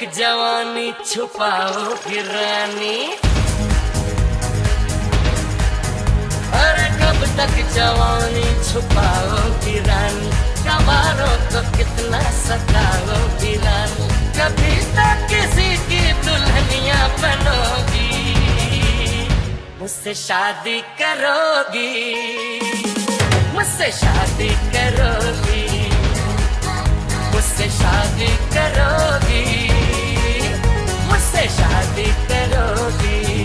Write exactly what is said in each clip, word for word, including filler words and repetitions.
तक जवानी छुपाओ गिरानी, अरे कब तक जवानी छुपाओ गिरानी, कबारो तो कितना सताओ गिरानी, कभी तो किसी की दुल्हनिया बनोगी, मुझसे शादी करोगी, मुझसे शादी करोगी, मुझसे शादी करोगी, मुझसे शादी करोगी,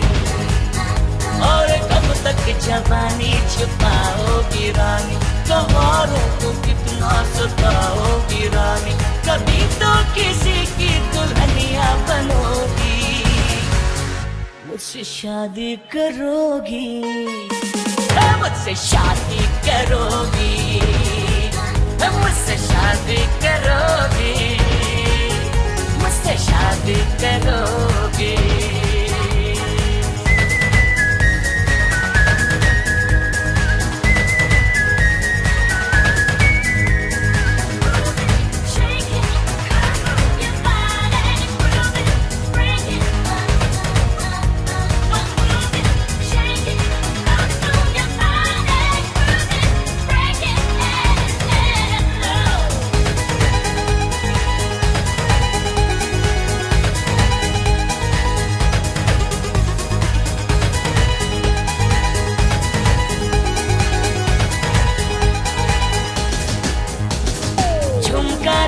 और कब तक जवानी छुपाओगी रानी, कबारों को कितना सताओगी रानी, कभी तो किसी की दुल्हनिया बनोगी, मुझसे शादी करोगी, मुझसे शादी करोगी, मुझसे शादी करोगी, मुझसे शादी करोगी।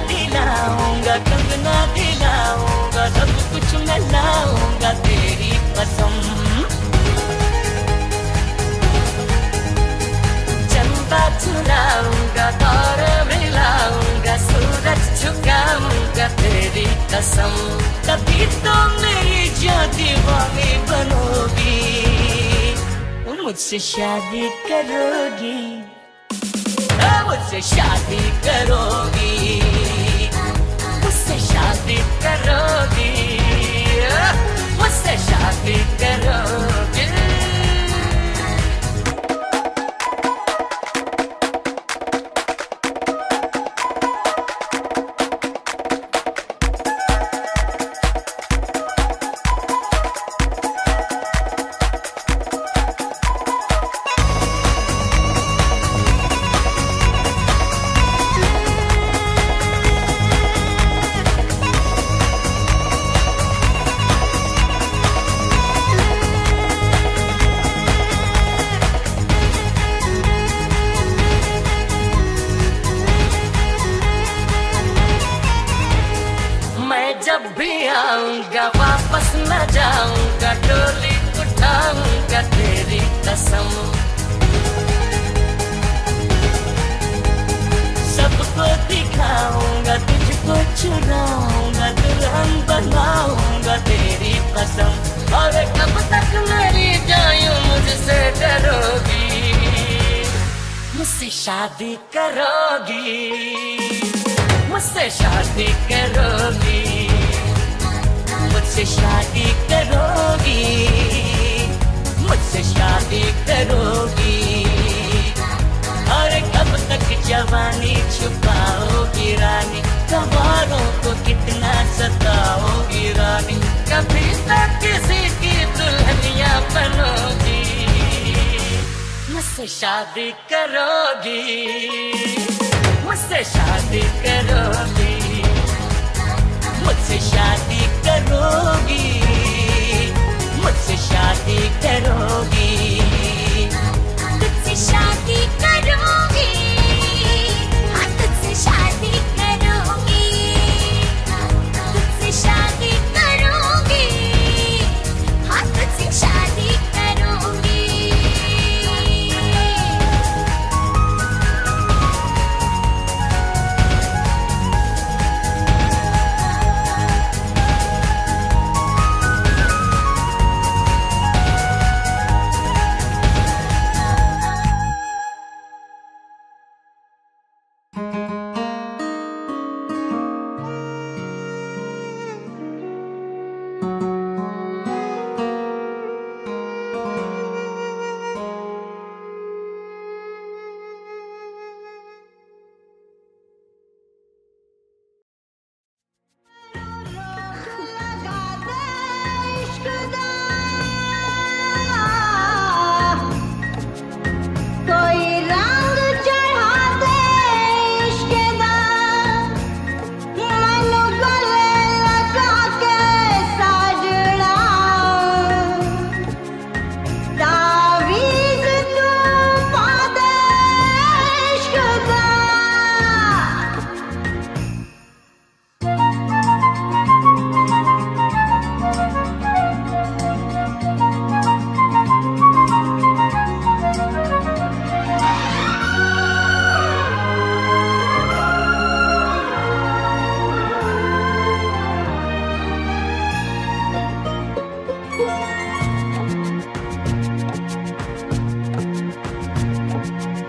दिलाऊंगा कंगना दिलाऊंगा, सब कुछ मैं लाऊंगा तेरी कसम, चंदा चुराऊंगा तार मिलाऊंगा, सूरज झुकाऊंगा तेरी कसम, तभी तो मेरी जान दीवानी बनोगी, मुझसे शादी करोगी, मुझसे शादी करोगी, मुझसे शादी करोगी, मुझसे शादी करोगी। जब भी आऊंगा वापस न जाऊंगा, डोली उठाऊंगा तेरी कसम, सबको दिखाऊंगा तुझको चुराऊंगा, दुल्हन बनाऊंगा तेरी कसम, और कब तक मेरी जायूं मुझसे डरोगी, मुझसे शादी करोगी, मुझसे शादी करोगी, मुझसे शादी करोगी, मुझसे शादी करोगी, और कब तक जवानी छुपाओगी रानी, कबारों को कितना सताओगी रानी, कभी तो किसी की दुल्हनिया बनोगी, मुझसे शादी करोगी, मुझसे शादी करोगी, मुझसे शादी करोगी, मुझसे शादी करोगी, मुझसे शादी करोगी, हाँ तुझसे शादी करोगी, तुझसे शादी करोगी, हाँ तुझसे शादी करोगी।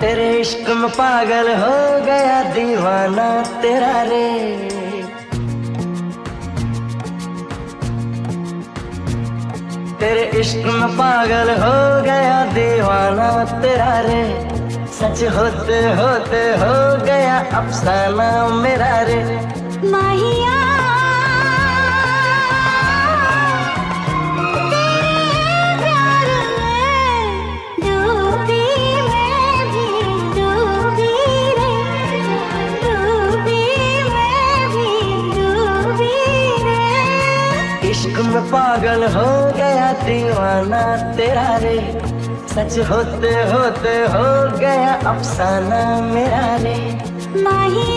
तेरे इश्क में पागल हो गया दीवाना तेरा रे। तेरे इश्क में पागल हो गया दीवाना तेरा रे। सच होते होते हो गया अफसाना मेरा रे। माहिया इश्क में पागल हो गया दीवाना तेरा रे। सच होते होते हो गया अफसाना मेरा रे। माहिया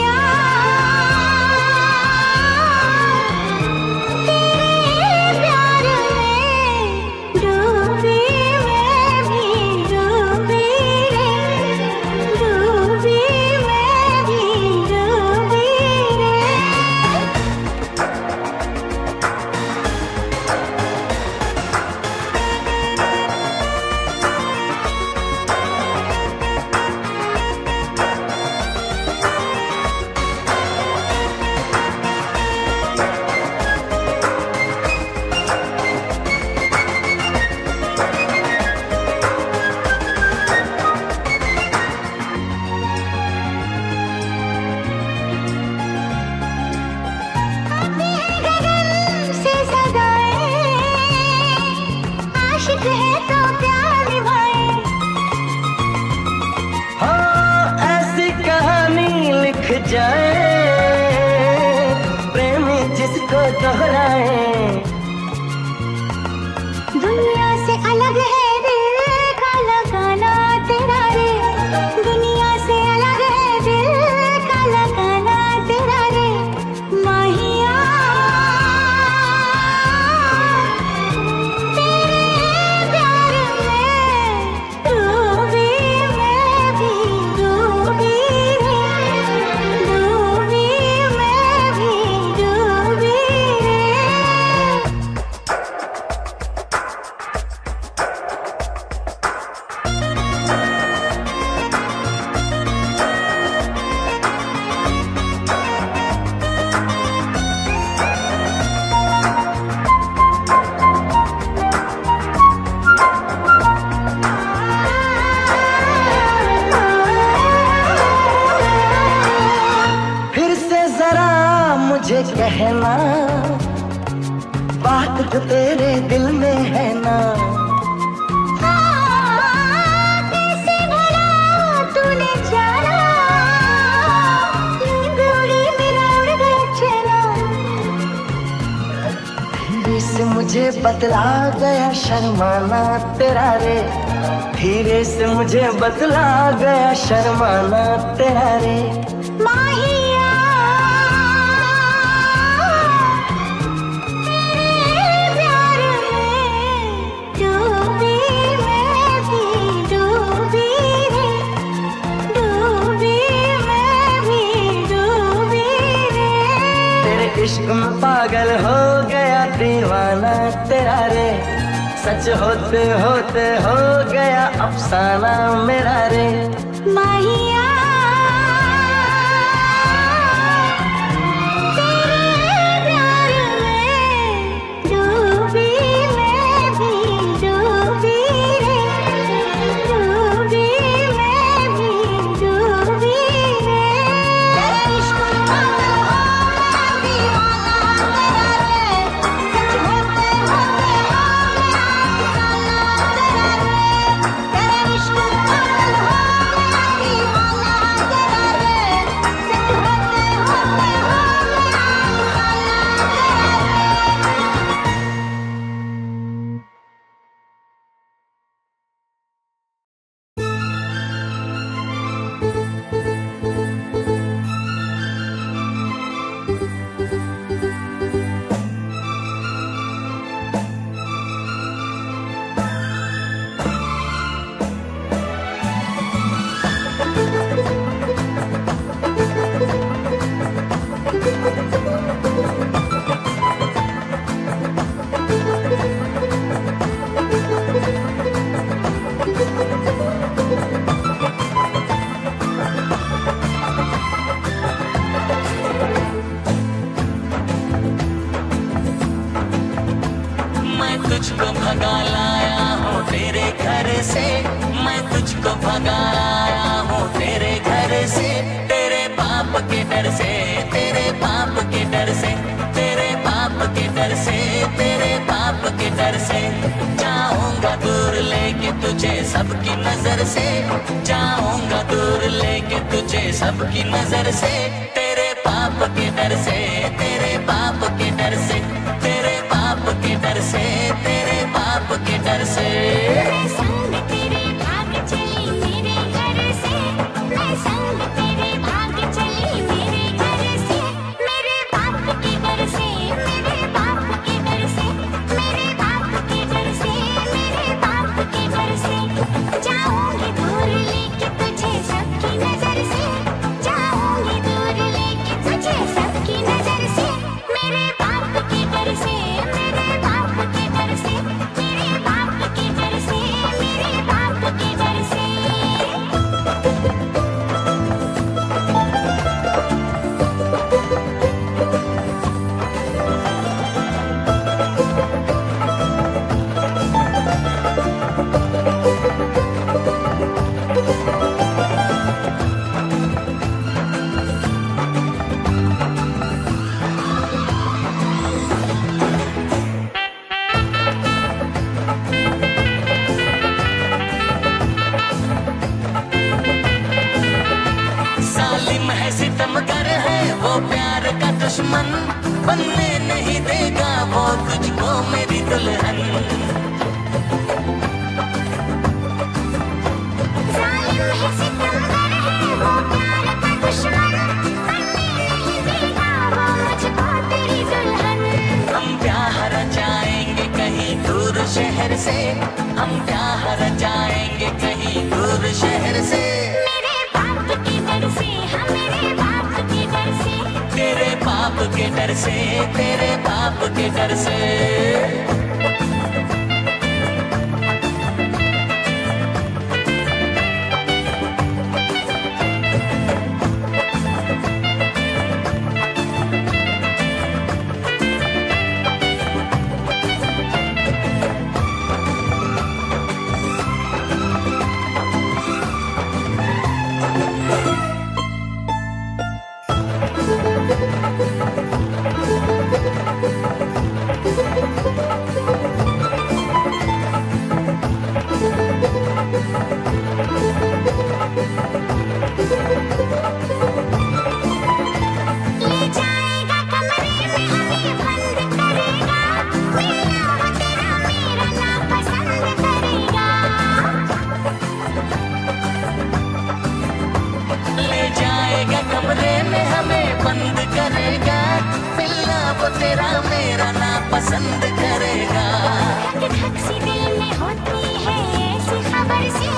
जाए प्रेमी जिसको दोहराए। दुनिया से अलग है दिल का लगाना तेरा रे। दुनिया से अलग है दिल का लगाना तेरा रे। माहिया तेरे प्यार में डूबी मैं भी डूबी मुझे कहना बात जो तेरे दिल में है ना। कैसे भरा तूने जाना डोरी मेरा उड़ गया चला। धीरे से मुझे बतला गया शर्माना तेरा रे। धीरे से मुझे बतला गया शर्माना तेरा रे। माहिया इश्क में पागल हो गया दीवाना तेरा रे। सच होते होते हो गया अफसाना मेरा रे। माहिया I'm तुझको भगा लाया हूँ तेरे घर से, मैं तुझको भगा लाया हूँ तेरे घर से, तेरे पाप के डर से, तेरे पाप के डर से, तेरे पाप के डर से, तेरे पाप के डर से, जाऊंगा दूर लेके तुझे सबकी नजर से, जाऊंगा दूर लेके तुझे सबकी नजर से, तेरे पाप के डर से, तेरे पाप के डर से, तेरे पाप के डर से, तेरे पाप के डर से, मैं संग तेरे भाग चली मेरे घर से, मैं संग तेरे भाग चली मेरे घर से, मेरे पाप के डर से, मेरे पाप के डर से, मेरे पाप के डर से, मेरे पाप के डर से, जाऊंगी दूर लेके तुझे सबकी नजर से, जाऊंगी दूर लेके तुझे सबकी नजर से, मेरे पाप के डर से, मेरे पाप के डर से, मेरे पाप के डर से, मेरे पाप के डर से। दुश्मन बनने नहीं देगा वो तुझको मेरी दुल्हन, जालिम है सितमगर है वो प्यार का दुश्मन, बनने नहीं देगा वो मुझको तेरी दुल्हन। हम प्यार जाएंगे कहीं दूर शहर से, हम प्यार जाएंगे कहीं दूर शहर से, मेरे बाप के डर से, हम मेरे बाप के डर से, तेरे पाप के डर से, तेरे पाप के डर से, पसंद करेगा। धक धक सी दिल में होती है ऐसी खबर से,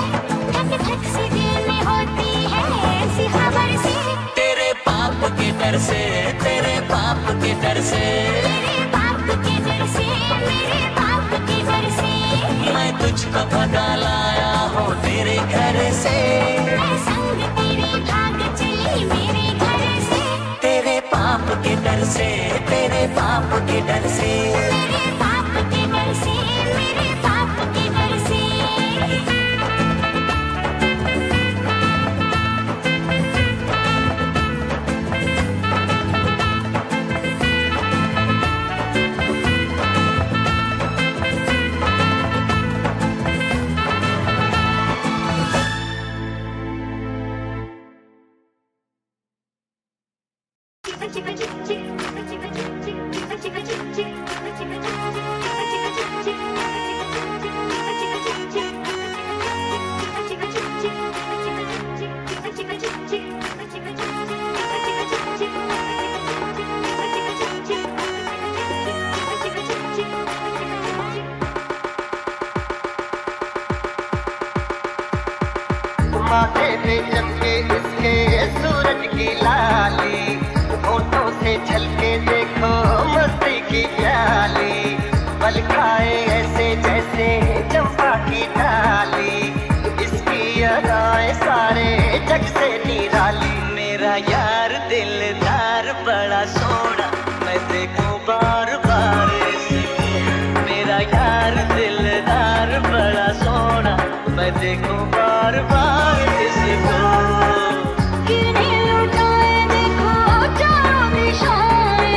धक धक सी दिल में होती है ऐसी खबर से, तेरे पाप के डर से, तेरे पाप के डर से, तेरे पाप के डर से, मेरे पाप के डर से, मैं तुझको भगा लाया हूँ तेरे घर से, मैं संग तेरे भाग चली मेरे घर से, तेरे पाप के डर से, तेरे पाप के डर से, मेरे पाप के डर से, मेरे पाप के डर से। सोना मैं देखूं बार बार ऐसे, मेरा यार। देखो बार बार इसको, क्यों नहीं लौटाए देखो चाँद निशाए,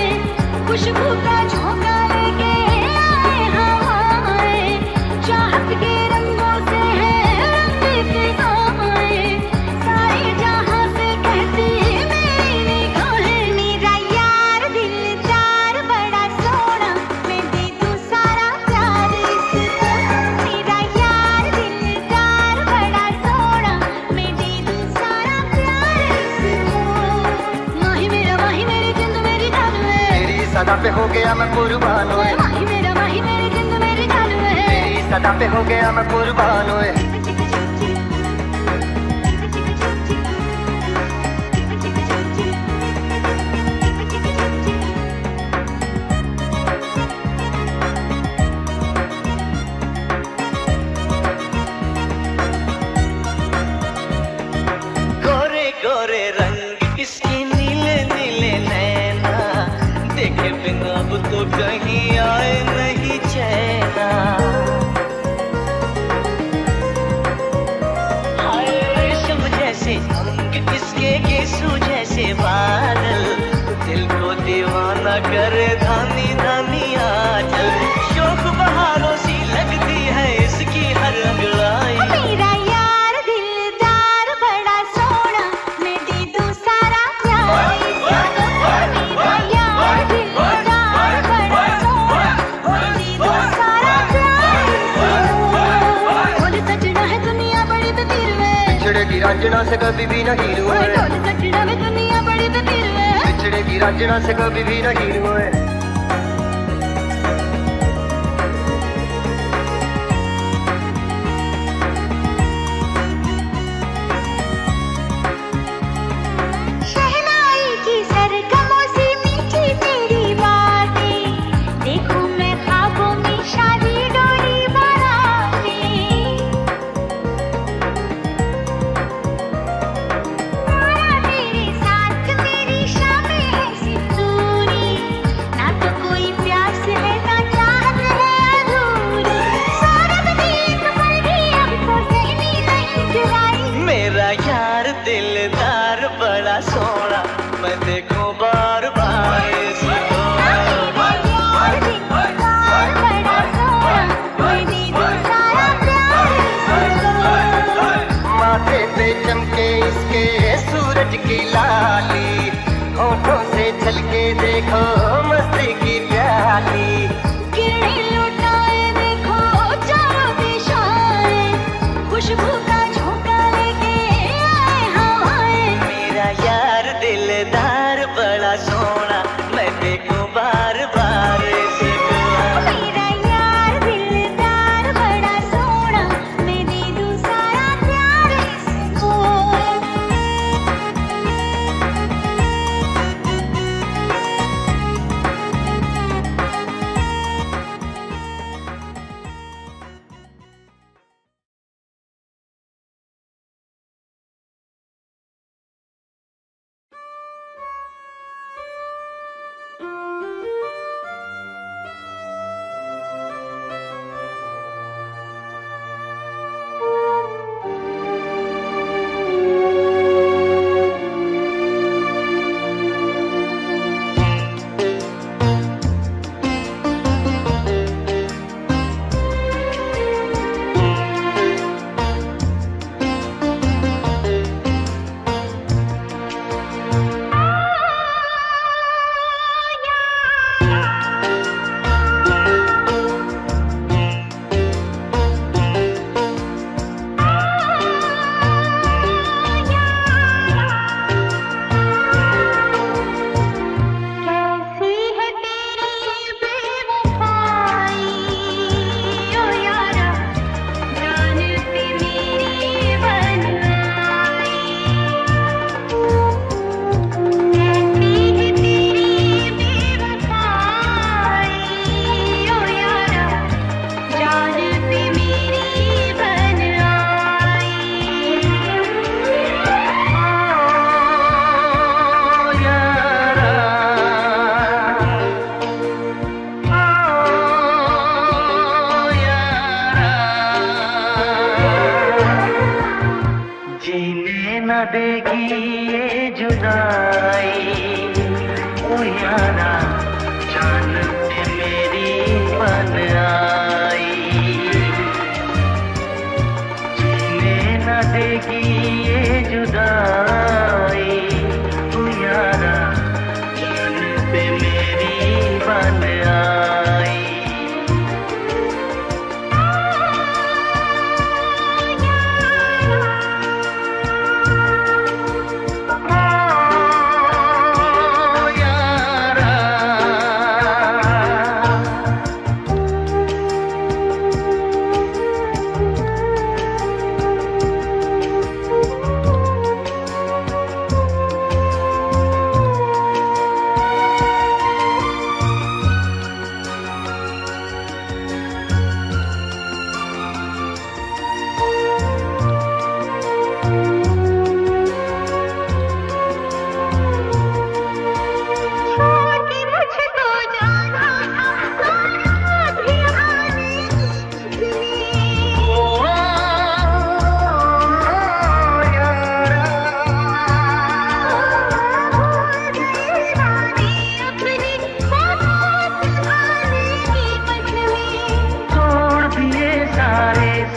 खुशबू का झोंका लेके आए हवाएं, चाहत के रंगों से है रंगी फिजाएं, सारे जहाँ से कहती मेरी निगाहें, मेरा यार दिलदार बड़ा सोना, मैं दे दूँ सारा प्यार इसको, मेरा यार दिलदार बड़ा सोना, मैं दे दूँ सारा प्यार इसको। माही मेरा माही मेरी जिंद मेरी जान है, तेरी सदा पे हो गया मैं कुर्बान ओए, माही मेरा माही मेरी जिंद मेरी जान है, तेरी सदा पे हो गया मैं कुर्बान ओए। गोरे गोरे रंग इसके नीले नीले नैना, देखे बिना अब तो कहीं आए नहीं चैना, हाय रेशम जैसे अंग इसके, गेसू जैसे बादल, दिल को दीवाना करे धानी धानी आंचल, शोक बहारों सी लगती है इसकी हर अंगड़ाई, मेरा यार दिलदार बड़ा सोना, मैं दे दूँ सारा प्यार इसको, मेरा यार दिलदार बड़ा सोना, मैं दे दूँ सारा प्यार इसको। ढोल सजना है दुनिया बड़ी बेदिल में, बिछड़ेगी रांझना से कभी भी नहीं रोए, ढोल सजना है दुनिया बड़ी बेदिल में, बिछड़ेगी रांझना से कभी भी नहीं रोए। शहनाई की सरगमों से मीठी तेरी बातें, देखूं मैं ख्वाबों में शादी डोली बनाते, सारा तेरे साथ मेरी शामें हैं सितूनी, ना देगी ये जुदाई, ओ यारा जान पे मेरी मन आई, जीने न देगी ये जुदाई, ओ यारा जान पे मेरी मन आई।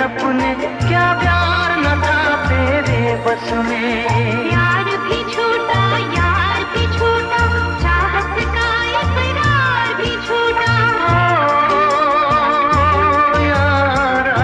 सपने क्या प्यार न था तेरे बस में, यार भी छूटा यार भी छूटा, चाहत का इकरार भी छूटा, ओ यारा।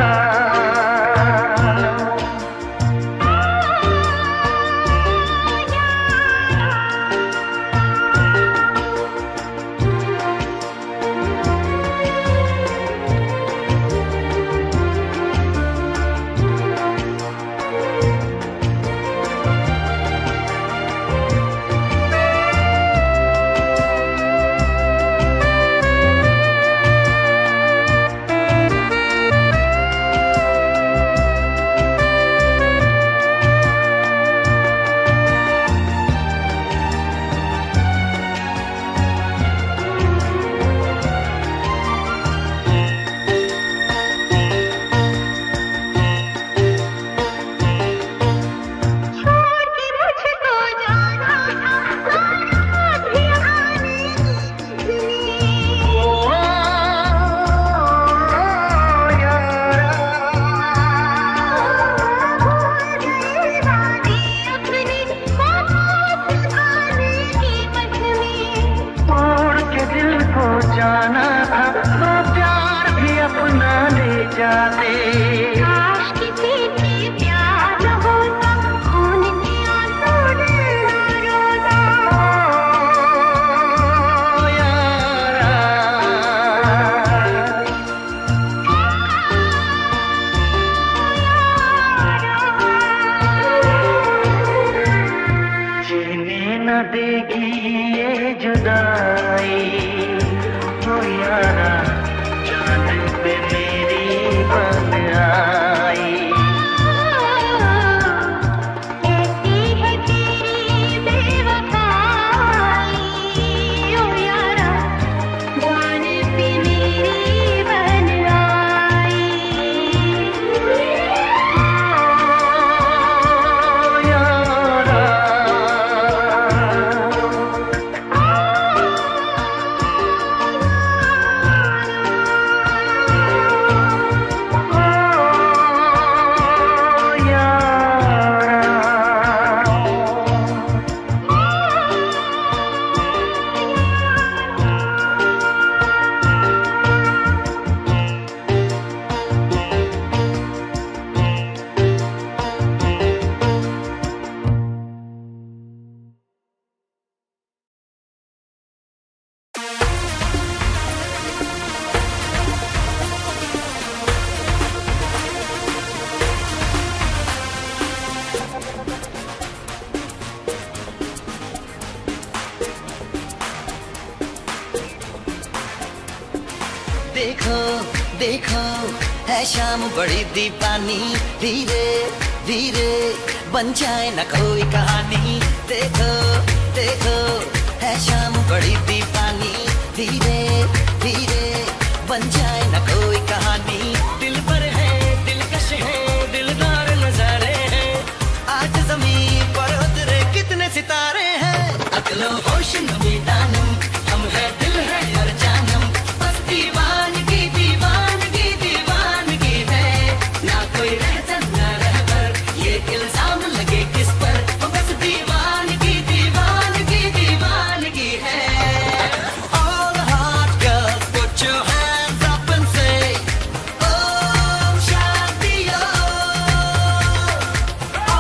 जाते काश किसी से प्यार न होता, खून के आंसू न रोता, ओ यारा। जीने न देगी ये जुदाई, ओ यारा जान पे मेरी मन आई, ऐसी है तेरी बेवफाई, ओ यारा जान पे मेरी मन आई, ओ यारा। देखो देखो है शाम बड़ी दीवानी, धीरे धीरे बन जाए न कोई कहानी। देखो देखो है शाम बड़ी दीवानी, धीरे धीरे बन जाए न कोई कहानी। दिल पर है दिलकश है दिलदार नजारे हैं आज जमीन पर। निकलो ओशन में दानम, हम है दिल है और जानम, बस दीवानगी दीवानगी दीवानगी है, ना कोई रहता ना रहबर, ये इल्जाम लगे किस पर, वो बस दीवानगी दीवानगी दीवानगी है। All the hot girls, put your hands up and say, Oh Shantiyo.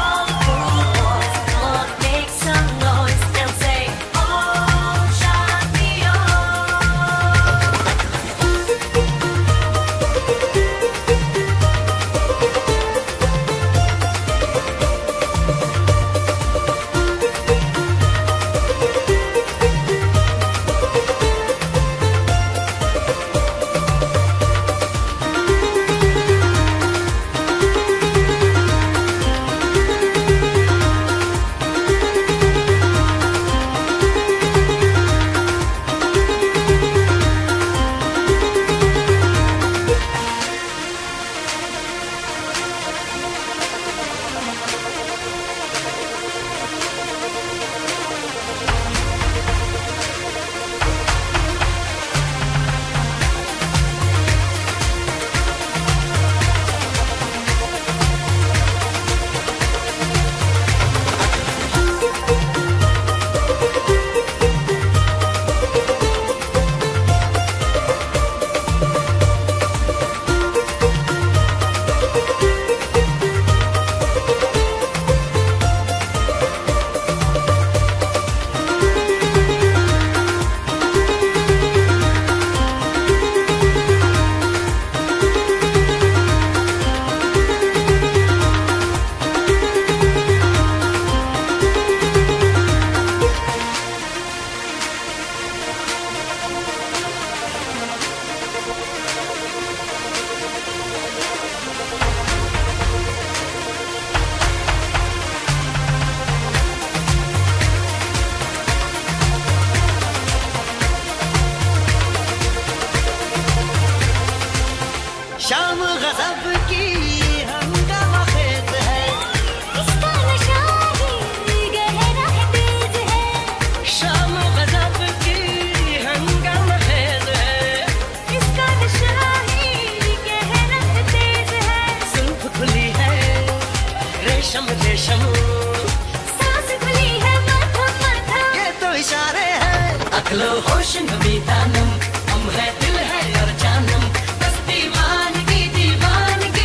All the cool boys, come on, make some noise and say, Oh Shantiyo. शाम गजब की हंगामा खेत है, इसका नशा भी गहरा है तेज है। शाम गजब की हंगामा खेत है, इसका नशा भी गहरा है तेज है। सुल्फ खुली है रेशम रेशम, सांस खुली है माथा माथा, ये तो इशारे हैं। अकलो होश नबी दानम, हम है दिल है और जानम, बस दीवानगी दीवानगी।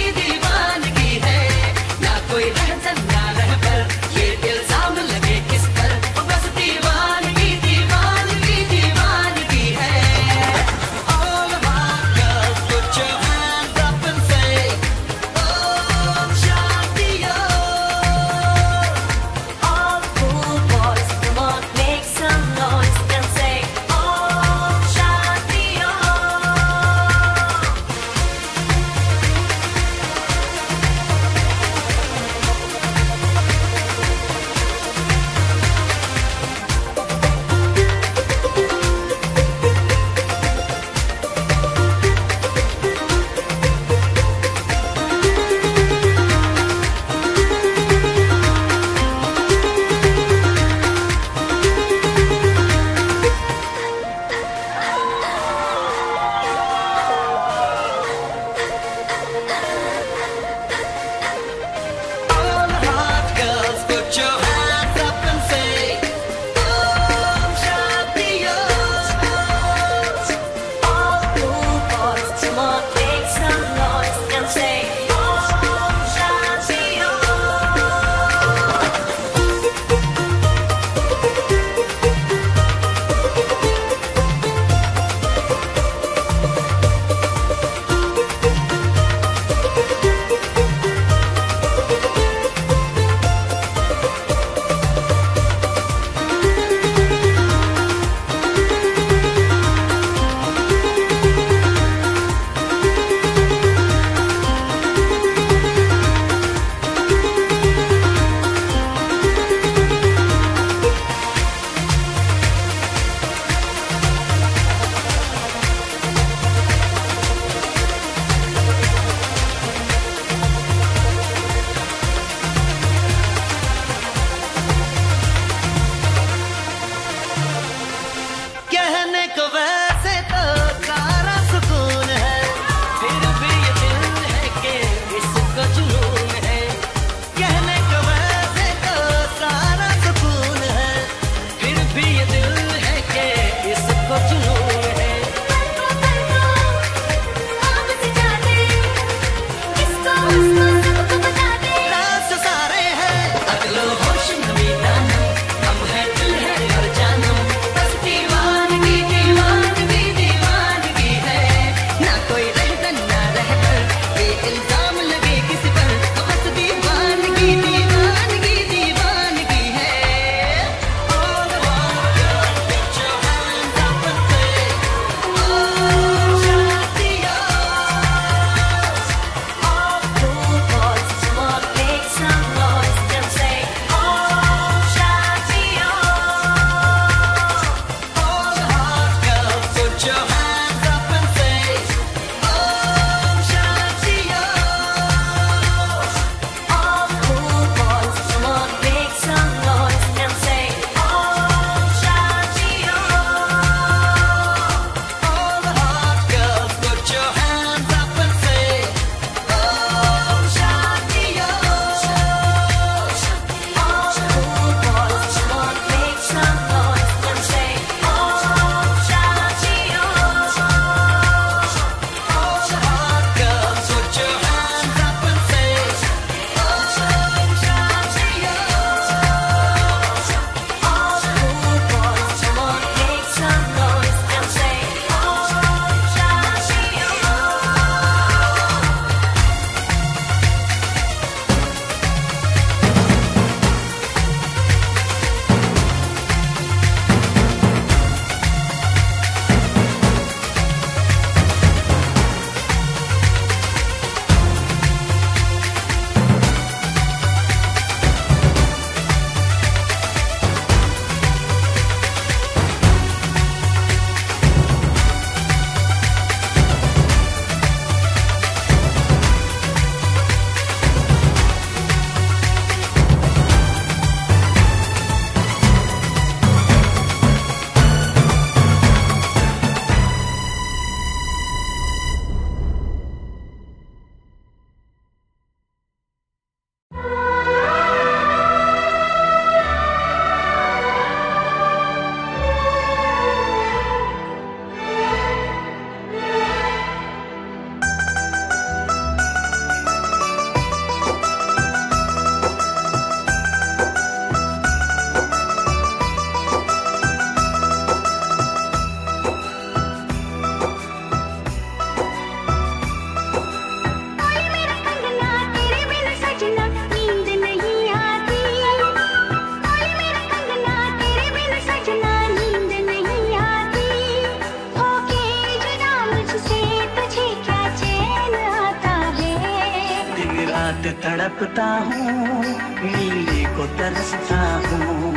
रात तड़पता हूँ मिलने को तरसता हूँ,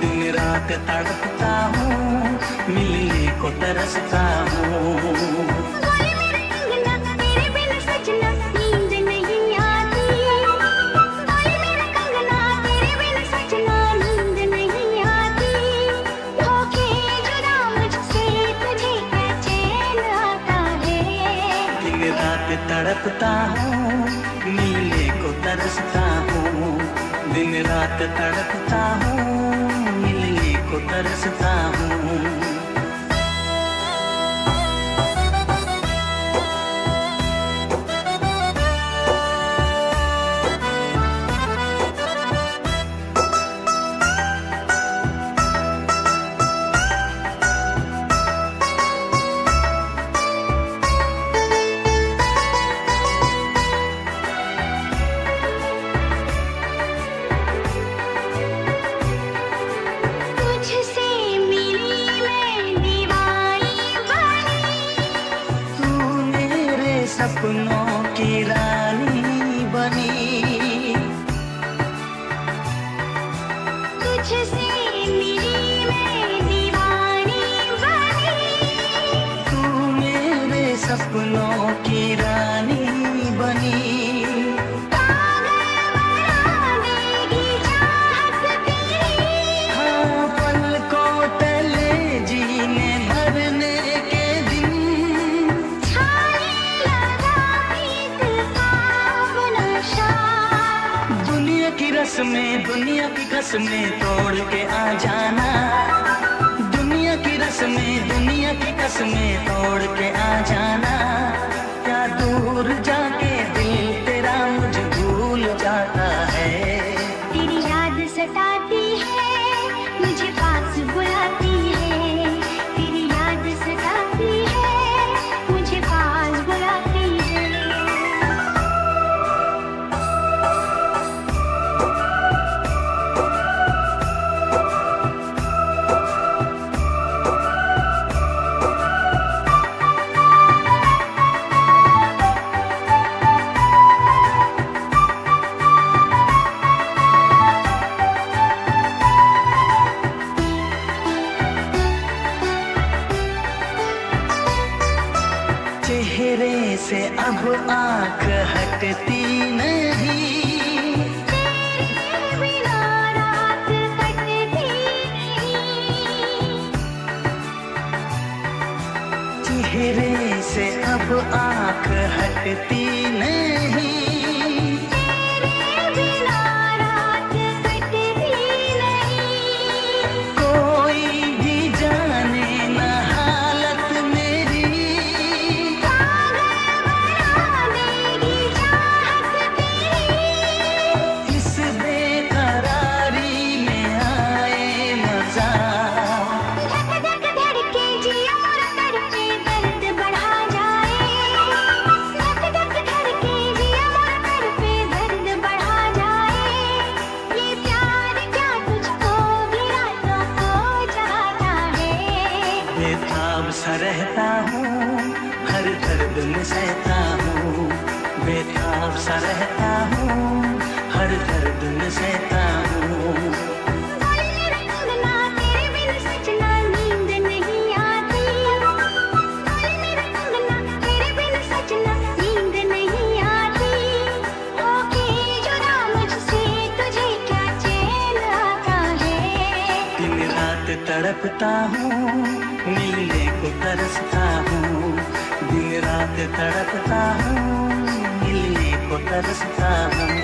दिन रात तड़पता हूँ मिलने को तरसता हूँ। तड़पता हूँ मिलने को तरसता हूँ, दिन रात तड़पता हूँ मिलने को तरसता हूँ। सपनों की रानी बनी तुझसे मिली मैं दीवानी बनी, तू मेरे सपनों की रानी बनी। पागल बना देगी चाहत तेरी, हाँ पल को तले जीने भरने के दिन। रस्में दुनिया की कसमें तोड़ के आ जाना, दुनिया की रस्में दुनिया की कसमें तोड़ के आ जाना। क्या दूर जाके दिल तेरा मुझे भूल जाता है, तेरी याद सताती है मुझे पास बुलाती है, तेरी याद सताती है मुझे पास बुलाती है। चेहरे से अब आँख हटती नहीं, तेरे बिना रात कटती नहीं। चेहरे से अब आँख हटती नहीं, तेरे बिना रात कटती नहीं। कोई भी जाने ना हालत मेरी, रहता हूँ हर दर्द में सहता हूँ, बेताब सा रहता हूँ हर दर्द में सहता हूँ। तेरे बिन सजना नींद नहीं आती, तेरे बिन सजना नींद नहीं आती। होके जुदा मुझसे तुझे क्या चैन आता है, दिन रात तड़पता हूँ मिलने को तरसता हूँ, दिन रात तड़पता हूँ मिलने को तरसता हूँ।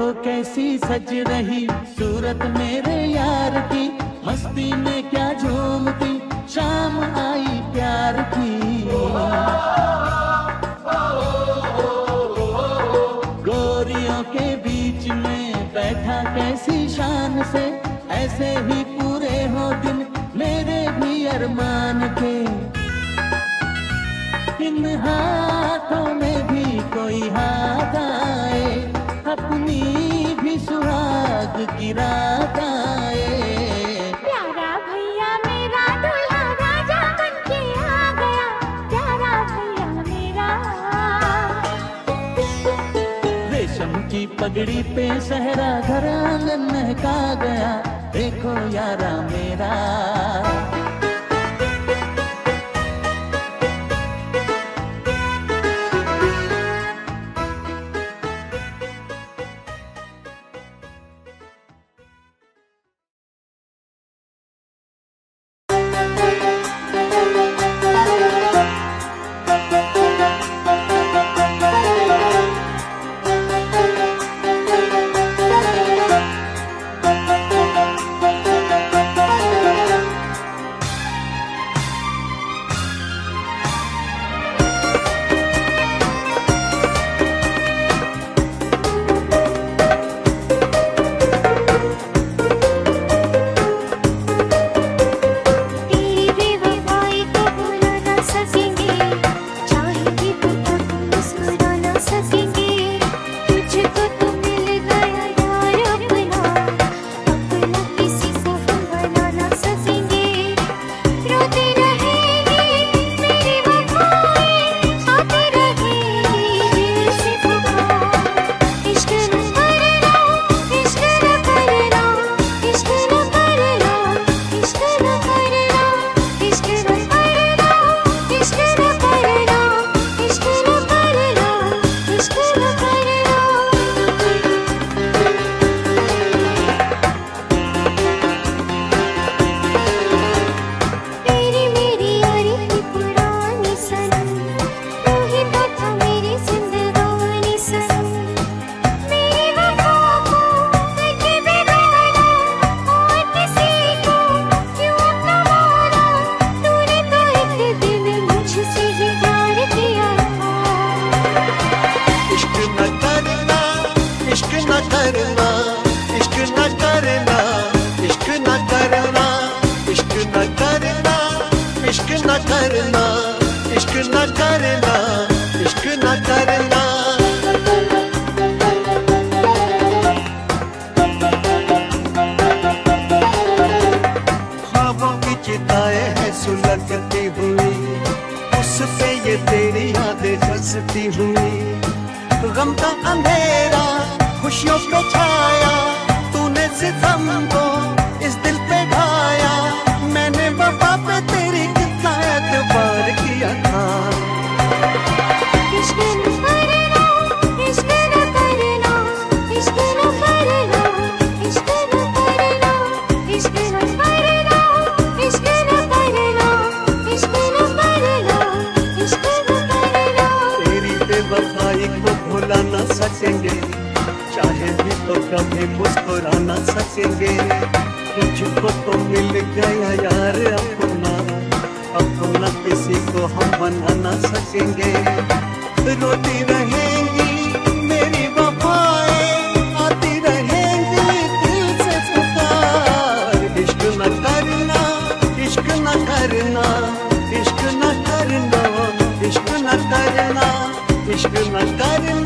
देखो कैसी सज रही सूरत मेरे यार की, मस्ती में क्या झूमती शाम आई प्यार की। गोरियों के बीच में बैठा कैसी शान से, ऐसे ही पूरे हो दिन मेरे भी अरमान के। इन हाथों में भी कोई हाथ आए, अपनी भी सुहाग की रात आए। प्यारा भैया मेरा दूल्हा राजा बनके आ गया, प्यारा भैया मेरा। रेशम की पगड़ी पे सहरा घराना महका गया, देखो यारा मेरा। इश्क न करना, इश्क न करना।